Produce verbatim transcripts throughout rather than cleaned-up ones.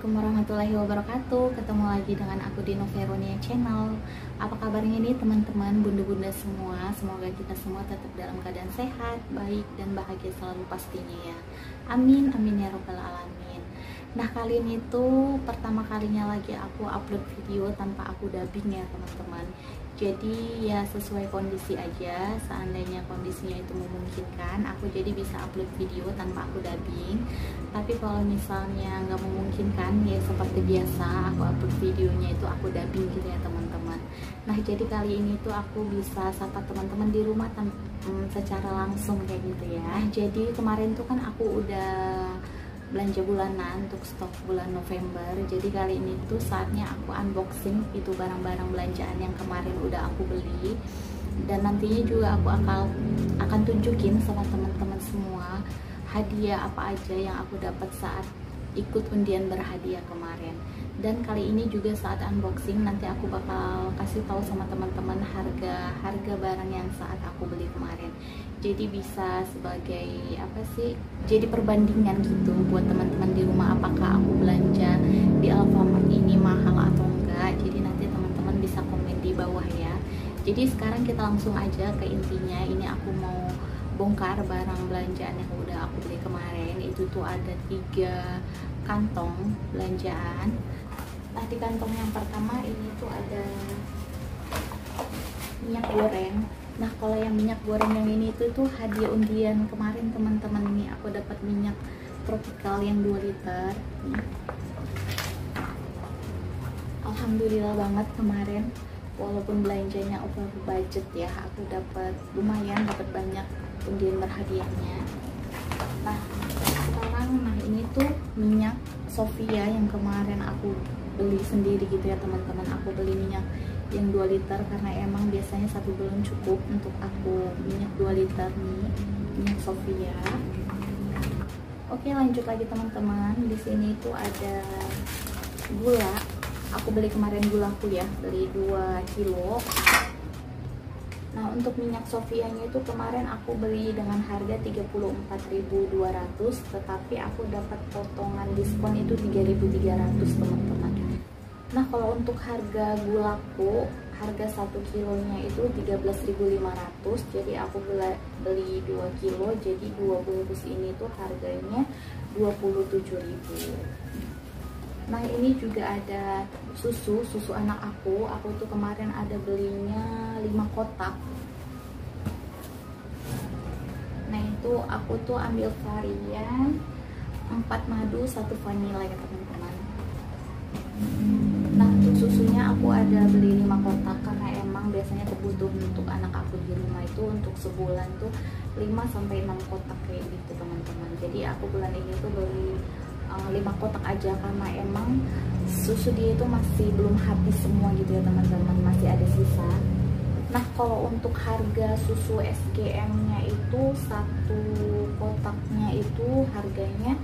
Assalamualaikum warahmatullahi wabarakatuh. Ketemu lagi dengan aku Dino Feronia channel. Apa kabarnya nih teman-teman, bunda-bunda semua? Semoga kita semua tetap dalam keadaan sehat, baik, dan bahagia selalu pastinya ya. Amin, amin ya robbal alamin. Nah, kali ini tuh pertama kalinya lagi aku upload video tanpa aku dubbing ya teman-teman. Jadi ya sesuai kondisi aja, seandainya kondisinya itu memungkinkan, aku jadi bisa upload video tanpa aku dubbing. Tapi kalau misalnya nggak memungkinkan, ya seperti biasa aku upload videonya itu aku dubbing gitu ya teman-teman. Nah jadi kali ini tuh aku bisa sapa teman-teman di rumah secara langsung kayak gitu ya. Jadi kemarin tuh kan aku udah belanja bulanan untuk stok bulan November. Jadi kali ini tuh saatnya aku unboxing itu barang-barang belanjaan yang kemarin udah aku beli, dan nantinya juga aku akan akan tunjukin sama teman-teman semua hadiah apa aja yang aku dapat saat ikut undian berhadiah kemarin. Dan kali ini juga saat unboxing nanti aku bakal kasih tahu sama teman-teman harga harga barang yang saat aku beli kemarin. Jadi bisa sebagai apa sih, jadi perbandingan gitu buat teman-teman di rumah, apakah aku belanja di Alfamart ini mahal atau enggak. Jadi nanti teman-teman bisa komen di bawah ya. Jadi sekarang kita langsung aja ke intinya. Ini aku mau bongkar barang belanjaan yang udah aku beli kemarin. Itu tuh ada tiga kantong belanjaan. Nah di kantong yang pertama ini tuh ada minyak goreng. Nah kalau yang minyak goreng yang ini itu tuh hadiah undian kemarin teman-teman. Ini aku dapat minyak Tropical yang dua liter. Nih. Alhamdulillah banget kemarin, walaupun belanjanya over budget ya, aku dapat lumayan, dapat banyak undian berhadiahnya. Nah sekarang, nah ini tuh minyak Sovia yang kemarin aku beli sendiri gitu ya teman-teman. Aku beli minyak yang dua liter karena emang biasanya satu belum cukup untuk aku. Minyak dua liter nih, minyak Sofia. Oke, lanjut lagi teman-teman. Di sini itu ada gula. Aku beli kemarin gulaku ya, beli dua kilo. Nah untuk minyak Sofianya itu kemarin aku beli dengan harga tiga puluh empat ribu dua ratus, tetapi aku dapat potongan diskon itu tiga ribu tiga ratus teman-teman. Nah kalau untuk harga gulaku, harga satu kilonya itu tiga belas ribu lima ratus, jadi aku beli dua kilo, jadi dua bungkus ini tuh harganya dua puluh tujuh ribu. Nah ini juga ada susu, susu anak aku. Aku tuh kemarin ada belinya lima kotak. Nah itu aku tuh ambil varian empat madu, satu vanila ya teman-teman. Nah untuk susunya aku ada beli lima kotak karena emang biasanya kebutuhan untuk anak aku di rumah itu untuk sebulan tuh lima sampai enam kotak kayak gitu teman-teman. Jadi aku bulan ini tuh beli lima kotak aja karena emang susu dia itu masih belum habis semua gitu ya teman-teman, masih ada sisa. Nah kalau untuk harga susu S G M nya itu satu kotaknya itu harganya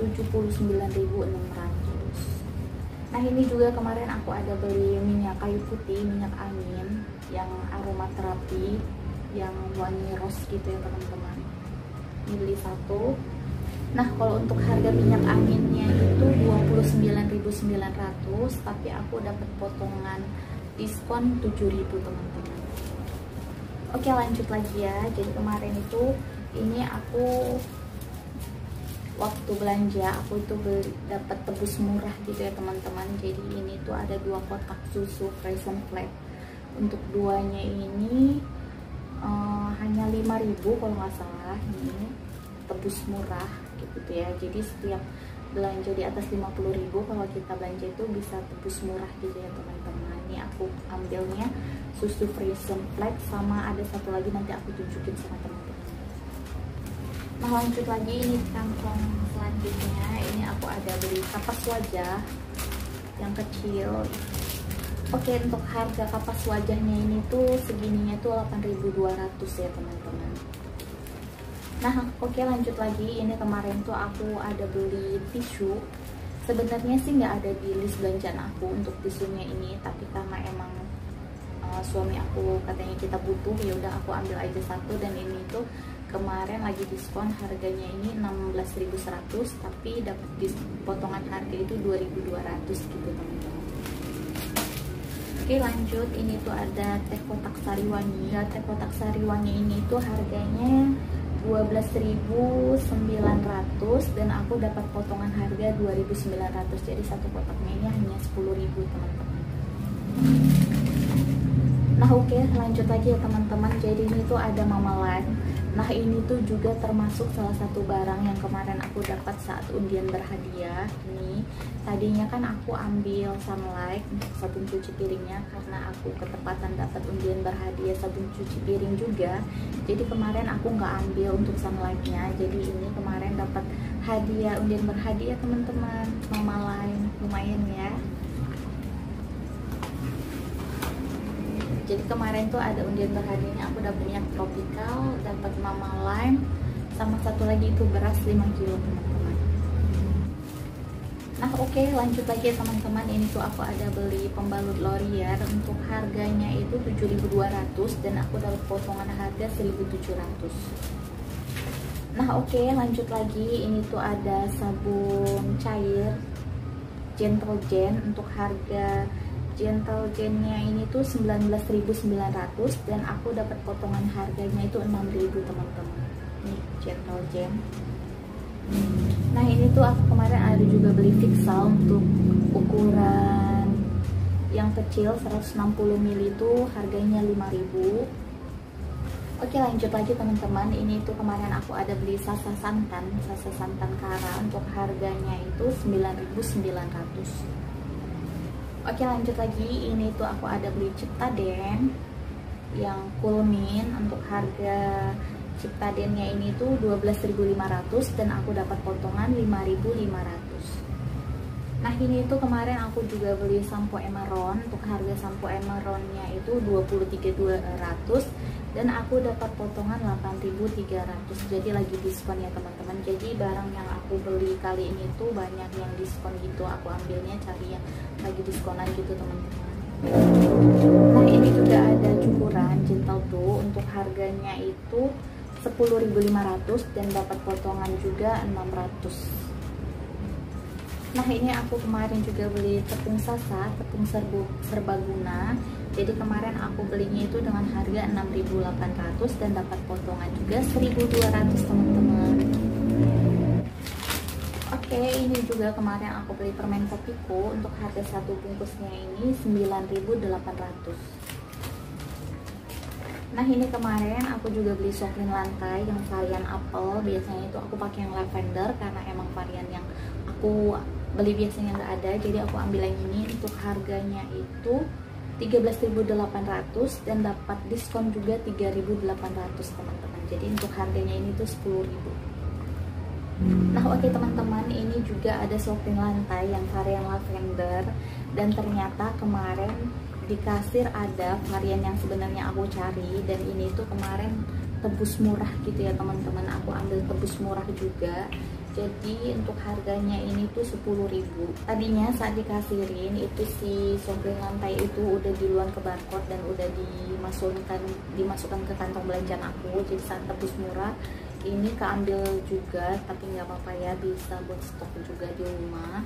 tujuh puluh sembilan ribu enam ratus. Nah ini juga kemarin aku ada beli minyak kayu putih, minyak angin yang aromaterapi yang wangi rose gitu ya teman-teman. Ini beli satu. Nah kalau untuk harga minyak anginnya itu dua puluh sembilan ribu sembilan ratus, tapi aku dapat potongan diskon tujuh ribu teman-teman. Oke lanjut lagi ya. Jadi kemarin itu ini aku waktu belanja aku itu dapat tebus murah gitu ya teman-teman. Jadi ini tuh ada dua kotak susu Frisian Flag. Untuk duanya ini uh, hanya lima ribu kalau nggak salah. Ini tebus murah gitu ya. Jadi setiap belanja di atas lima puluh ribu kalau kita belanja itu bisa tebus murah gitu ya teman-teman. Ini aku ambilnya susu Frisian Flag sama ada satu lagi nanti aku tunjukin sama teman-teman. Nah lanjut lagi, ini kantong selanjutnya. Ini aku ada beli kapas wajah yang kecil. Oke untuk harga kapas wajahnya ini tuh segininya tuh delapan ribu dua ratus ya teman-teman. Nah oke okay, lanjut lagi. Ini kemarin tuh aku ada beli tisu. Sebenarnya sih nggak ada di list belanjaan aku untuk tisunya ini, tapi karena emang uh, suami aku katanya kita butuh, ya udah aku ambil aja satu. Dan ini tuh kemarin lagi diskon, harganya ini enam belas ribu seratus, tapi dapat potongan harga itu dua ribu dua ratus gitu teman-teman. Oke lanjut, ini tuh ada teh kotak Sariwangi. Ya, teh kotak Sariwangi ini tuh harganya dua belas ribu sembilan ratus dan aku dapat potongan harga dua ribu sembilan ratus. Jadi satu kotaknya ini hanya sepuluh ribu teman-teman. Nah oke, okay, lanjut lagi ya teman-teman. Jadi ini tuh ada mamelan. Nah ini tuh juga termasuk salah satu barang yang kemarin aku dapat saat undian berhadiah. Ini tadinya kan aku ambil Sunlight untuk sabun cuci piringnya, karena aku ketepatan dapat undian berhadiah sabun cuci piring juga. Jadi kemarin aku nggak ambil untuk Sunlightnya. Jadi ini kemarin dapat hadiah undian berhadiah teman-teman, mamelan, lumayan ya. Jadi kemarin tuh ada undian berhadiahnya, aku udah punya Tropical, dapat mama lime, sama satu lagi itu beras lima kilo teman-teman. Nah oke okay, lanjut lagi ya teman-teman. Ini tuh aku ada beli pembalut Laurier, untuk harganya itu tujuh ribu dua ratus dan aku dapat potongan harga seribu tujuh ratus. Nah oke okay, lanjut lagi. Ini tuh ada sabun cair Gentle Gen, untuk harga Gentle Gennya ini tuh sembilan belas ribu sembilan ratus dan aku dapat potongan harganya itu enam ribu teman-teman. Nih Gentle Gen. Nah ini tuh aku kemarin ada juga beli Fixall untuk ukuran yang kecil seratus enam puluh mililiter itu harganya lima ribu. Oke lanjut lagi teman-teman. Ini tuh kemarin aku ada beli sasa santan, sasa santan Kara, untuk harganya itu sembilan ribu sembilan ratus. Oke lanjut lagi. Ini tuh aku ada beli Ciptadent yang Kulmin, untuk harga Ciptadentnya ini tuh dua belas ribu lima ratus dan aku dapat potongan lima ribu lima ratus. Nah ini tuh kemarin aku juga beli sampo Emeron, untuk harga sampo Emeronnya itu dua puluh tiga ribu dua ratus dan aku dapat potongan delapan ribu tiga ratus. Jadi lagi diskon ya teman-teman. Jadi barang yang aku beli kali ini tuh banyak yang diskon gitu, aku ambilnya cari yang lagi diskonan gitu teman-teman. Nah ini juga ada cukuran Jental tuh, untuk harganya itu sepuluh ribu lima ratus dan dapat potongan juga enam ratus. Nah ini aku kemarin juga beli tepung sasa, tepung serbu, serbaguna. Jadi kemarin aku belinya itu dengan harga enam ribu delapan ratus dan dapat potongan juga seribu dua ratus teman-teman. Oke, ini juga kemarin aku beli permen Kopiko, untuk harga satu bungkusnya ini sembilan ribu delapan ratus. Nah ini kemarin aku juga beli SoKlin lantai yang varian apel. Biasanya itu aku pakai yang lavender karena emang varian yang aku beli biasanya nggak ada, jadi aku ambil yang ini, untuk harganya itu tiga belas ribu delapan ratus dan dapat diskon juga tiga ribu delapan ratus teman-teman. Jadi untuk harganya ini tuh sepuluh ribu. Nah oke okay, teman-teman, ini juga ada SoKlin lantai yang varian lavender, dan ternyata kemarin di kasir ada varian yang sebenarnya aku cari, dan ini tuh kemarin tebus murah gitu ya teman-teman. Aku ambil tebus murah juga, jadi untuk harganya ini tuh sepuluh ribu. Tadinya saat dikasirin itu si SoKlin lantai itu udah duluan ke barcode dan udah dimasukkan dimasukkan ke kantong belanjaan aku, jadi saat tebus murah ini keambil juga, tapi nggak apa-apa ya, bisa buat stok juga di rumah.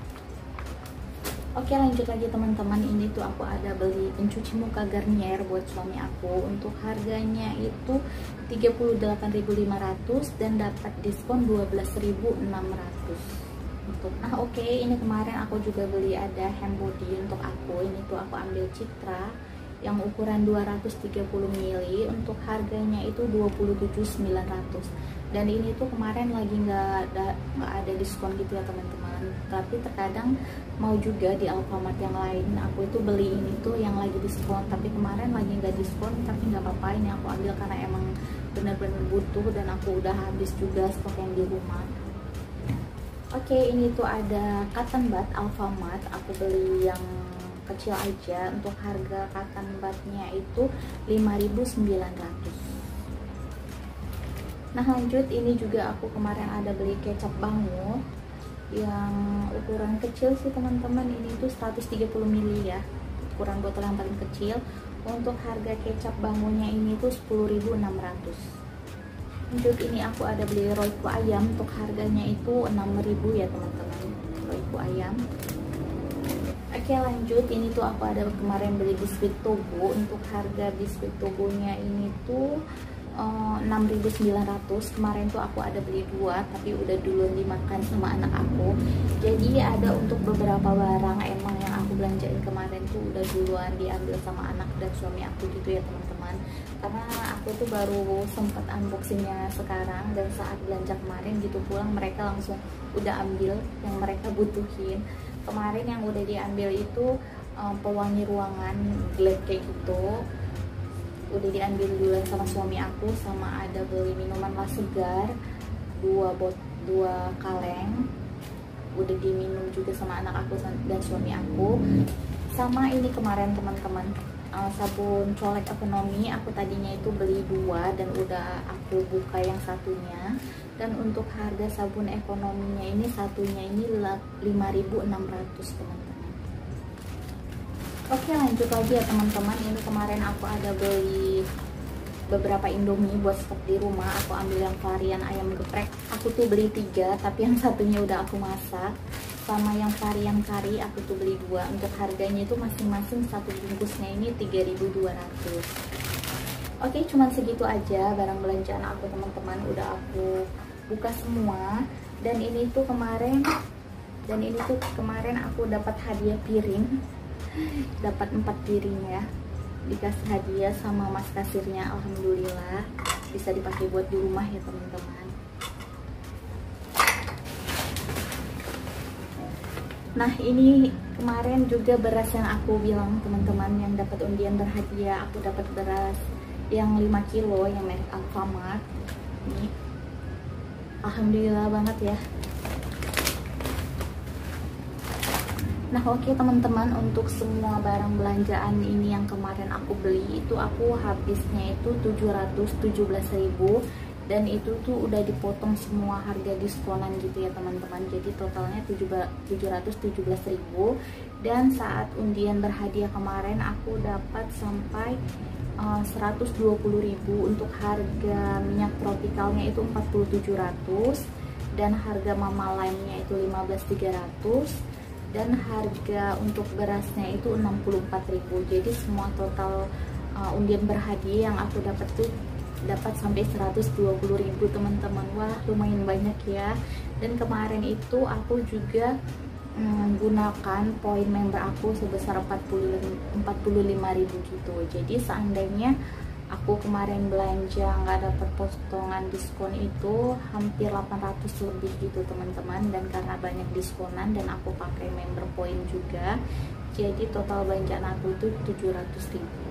Oke lanjut lagi teman-teman. Ini tuh aku ada beli pencuci muka Garnier buat suami aku, untuk harganya itu tiga puluh delapan ribu lima ratus dan dapat diskon dua belas ribu enam ratus. Nah oke okay, ini kemarin aku juga beli ada hand body untuk aku. Ini tuh aku ambil Citra yang ukuran dua ratus tiga puluh mililiter, untuk harganya itu dua puluh tujuh ribu sembilan ratus. Dan ini tuh kemarin lagi nggak ada nggak ada diskon gitu ya teman-teman, tapi terkadang mau juga di Alfamart yang lain. Aku itu beli ini tuh yang lagi diskon, tapi kemarin lagi nggak diskon, tapi nggak apa-apa, ini aku ambil karena emang bener-bener butuh dan aku udah habis juga stok yang di rumah. Oke okay, ini tuh ada cotton bud Alfamart, aku beli yang kecil aja, untuk harga cotton budnya itu lima ribu sembilan ratus. Nah lanjut, ini juga aku kemarin ada beli kecap Bango yang ukuran kecil sih teman-teman. Ini tuh seratus tiga puluh mililiter ya, ukuran botol yang paling kecil, untuk harga kecap Bangonya ini tuh sepuluh ribu enam ratus. Untuk ini aku ada beli Royco ayam, untuk harganya itu enam ribu ya teman-teman, Royco ayam. Oke lanjut, ini tuh aku ada kemarin beli biskuit Tobo. Untuk harga biskuit Tobonya ini tuh uh, enam ribu sembilan ratus. Kemarin tuh aku ada beli dua, tapi udah duluan dimakan sama anak aku. Jadi ada untuk beberapa barang emang yang aku belanjain kemarin tuh udah duluan diambil sama anak dan suami aku gitu ya teman-teman. Karena aku tuh baru sempet unboxingnya sekarang, dan saat belanja kemarin gitu pulang mereka langsung udah ambil yang mereka butuhin. Kemarin yang udah diambil itu um, pewangi ruangan Gleke gitu, udah diambil duluan sama suami aku, sama ada beli minuman mas segar dua bot dua kaleng, udah diminum juga sama anak aku dan suami aku. Sama ini kemarin teman-teman, Uh, sabun colek ekonomi, aku tadinya itu beli dua dan udah aku buka yang satunya. Dan untuk harga sabun ekonominya ini satunya ini lima ribu enam ratus teman-teman. Oke lanjut lagi ya teman-teman, ini kemarin aku ada beli beberapa Indomie buat stok di rumah. Aku ambil yang varian ayam geprek, aku tuh beli tiga tapi yang satunya udah aku masak. Sama yang varian kari aku tuh beli dua, untuk harganya itu masing-masing satu bungkusnya ini tiga ribu dua ratus. Oke cuman segitu aja barang belanjaan aku teman-teman, udah aku buka semua. Dan ini tuh kemarin dan ini tuh kemarin aku dapat hadiah piring, dapat empat piring ya, dikasih hadiah sama mas kasirnya. Alhamdulillah bisa dipakai buat di rumah ya teman-teman. Nah ini kemarin juga beras yang aku bilang teman-teman yang dapat undian berhadiah. Aku dapat beras yang lima kilo yang merek Alfamart ini. Alhamdulillah banget ya. Nah oke okay, teman-teman, untuk semua barang belanjaan ini yang kemarin aku beli itu aku habisnya itu tujuh ratus tujuh belas ribu, dan itu tuh udah dipotong semua harga diskonan gitu ya teman-teman. Jadi totalnya tujuh ratus tujuh belas ribu. Dan saat undian berhadiah kemarin aku dapat sampai uh, seratus dua puluh ribu. Untuk harga minyak tropicalnya itu empat puluh tujuh ribu. Dan harga mama lime-nya itu lima belas ribu tiga ratus. Dan harga untuk berasnya itu enam puluh empat ribu. Jadi semua total uh, undian berhadiah yang aku dapat tuh dapat sampai seratus dua puluh ribu teman-teman. Wah lumayan banyak ya. Dan kemarin itu aku juga menggunakan mm, poin member aku sebesar empat puluh lima ribu gitu. Jadi seandainya aku kemarin belanja nggak dapat potongan diskon itu hampir delapan ratus lebih gitu teman-teman. Dan karena banyak diskonan dan aku pakai member poin juga, jadi total belanjaan aku itu tujuh ratus ribu.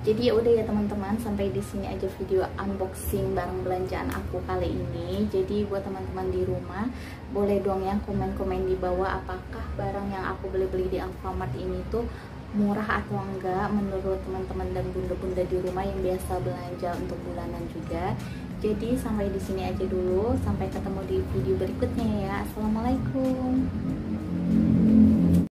Jadi ya udah ya teman-teman, sampai di sini aja video unboxing barang belanjaan aku kali ini. Jadi buat teman-teman di rumah, boleh dong ya komen-komen di bawah apakah barang yang aku beli-beli di Alfamart ini tuh murah atau enggak menurut teman-teman dan bunda-bunda di rumah yang biasa belanja untuk bulanan juga. Jadi sampai di sini aja dulu, sampai ketemu di video berikutnya ya. Assalamualaikum.